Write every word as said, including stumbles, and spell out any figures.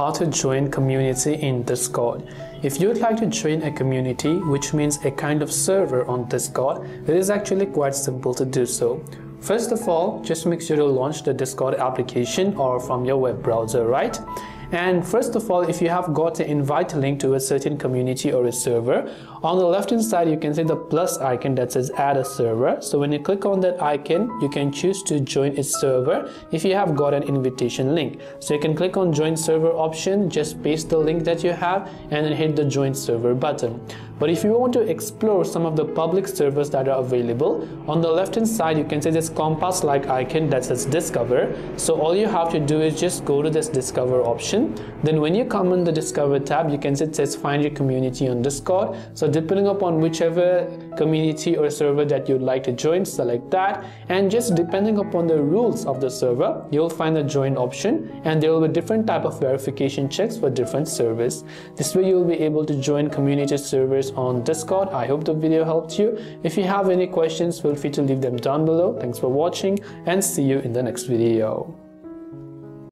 how to join community in Discord. If you'd like to join a community, which means a kind of server on Discord, it is actually quite simple to do so. First of all, just make sure to launch the Discord application or from your web browser, right? And first of all, if you have got an invite link to a certain community or a server, on the left hand side you can see the plus icon that says add a server. So when you click on that icon, you can choose to join a server if you have got an invitation link. So you can click on join server option, just paste the link that you have and then hit the join server button. But if you want to explore some of the public servers that are available, on the left hand side you can see this compass like icon that says discover. So all you have to do is just go to this discover option. Then when you come on the discover tab, you can see it says find your community on Discord. So depending upon whichever community or server that you'd like to join, select that, and just depending upon the rules of the server, you'll find the join option, and there will be different type of verification checks for different servers. This way you'll be able to join community servers on Discord. I hope the video helped you. If you have any questions, feel free to leave them down below. Thanks for watching and see you in the next video.